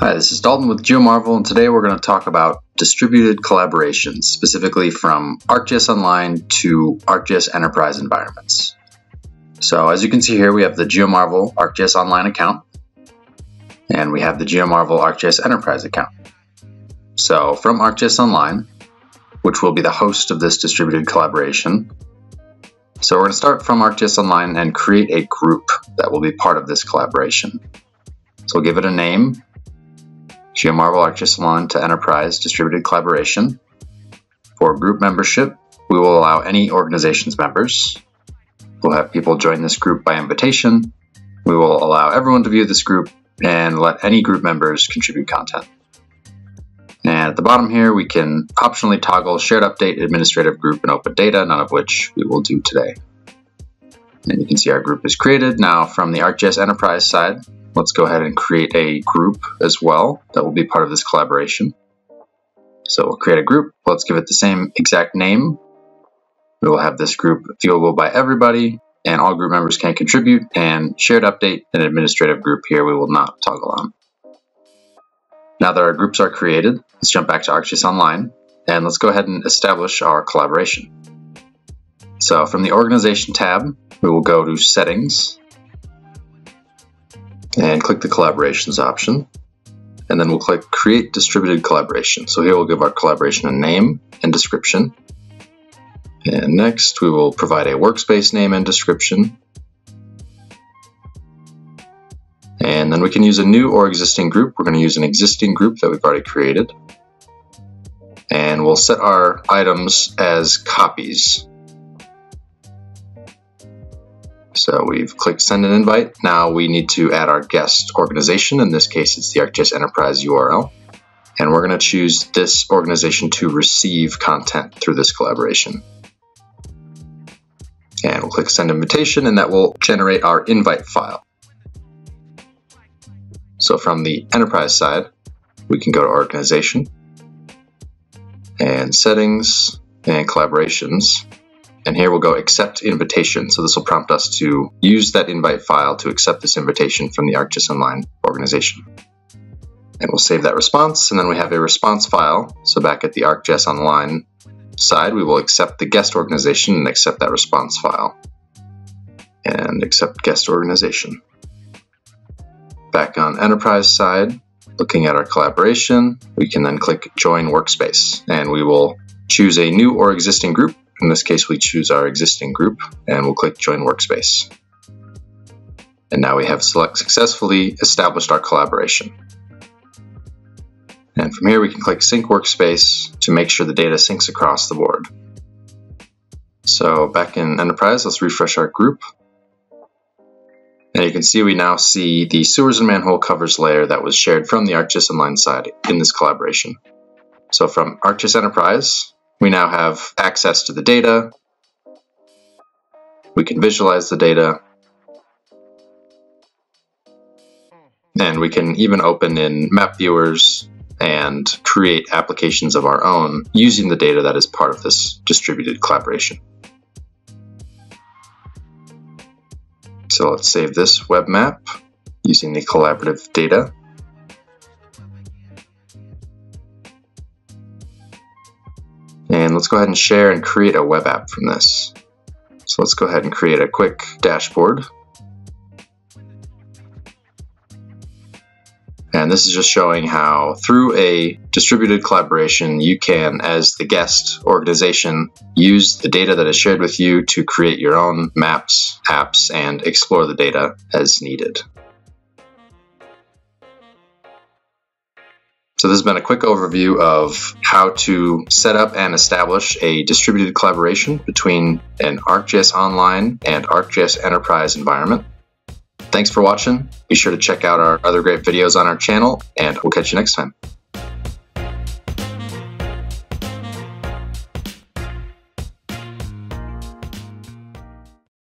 Hi, this is Dalton with GeoMarvel, and today we're going to talk about distributed collaboration, specifically from ArcGIS Online to ArcGIS Enterprise environments. So as you can see here, we have the GeoMarvel ArcGIS Online account, and we have the GeoMarvel ArcGIS Enterprise account. So from ArcGIS Online, which will be the host of this distributed collaboration, so we're going to start from ArcGIS Online and create a group that will be part of this collaboration. So we'll give it a name. GeoMarvel ArcGIS Online to Enterprise Distributed Collaboration. For group membership, we will allow any organization's members. We'll have people join this group by invitation. We will allow everyone to view this group and let any group members contribute content. And at the bottom here, we can optionally toggle Shared Update, Administrative Group, and Open Data, none of which we will do today. And you can see our group is created. Now from the ArcGIS Enterprise side, let's go ahead and create a group as well that will be part of this collaboration. So we'll create a group. Let's give it the same exact name. We will have this group viewable by everybody, and all group members can contribute, and Shared Update and Administrative Group here we will not toggle on. Now that our groups are created, let's jump back to ArcGIS Online, and let's go ahead and establish our collaboration. So from the Organization tab, we will go to Settings, and click the Collaborations option, and then we'll click Create Distributed Collaboration. So here we'll give our collaboration a name and description, and next we will provide a workspace name and description, and then we can use a new or existing group. We're going to use an existing group that we've already created, and we'll set our items as copies. So we've clicked send an invite. Now we need to add our guest organization. In this case, it's the ArcGIS Enterprise URL. And we're going to choose this organization to receive content through this collaboration. And we'll click send invitation, and that will generate our invite file. So from the enterprise side, we can go to organization and settings and collaborations. And here we'll go accept invitation. So this will prompt us to use that invite file to accept this invitation from the ArcGIS Online organization. And we'll save that response. And then we have a response file. So back at the ArcGIS Online side, we will accept the guest organization and accept that response file. And accept guest organization. Back on enterprise side, looking at our collaboration, we can then click join workspace. And we will choose a new or existing group. In this case, we choose our existing group, and we'll click Join Workspace. And now we have successfully established our collaboration. And from here, we can click Sync Workspace to make sure the data syncs across the board. So back in Enterprise, let's refresh our group. And you can see we now see the sewers and manhole covers layer that was shared from the ArcGIS Online side in this collaboration. So from ArcGIS Enterprise, we now have access to the data, we can visualize the data, and we can even open in map viewers and create applications of our own using the data that is part of this distributed collaboration. So let's save this web map using the collaborative data. And let's go ahead and share and create a web app from this. So let's go ahead and create a quick dashboard. And this is just showing how through a distributed collaboration, you can, as the guest organization, use the data that is shared with you to create your own maps, apps, and explore the data as needed. So this has been a quick overview of how to set up and establish a distributed collaboration between an ArcGIS Online and ArcGIS Enterprise environment. Thanks for watching. Be sure to check out our other great videos on our channel, and we'll catch you next time.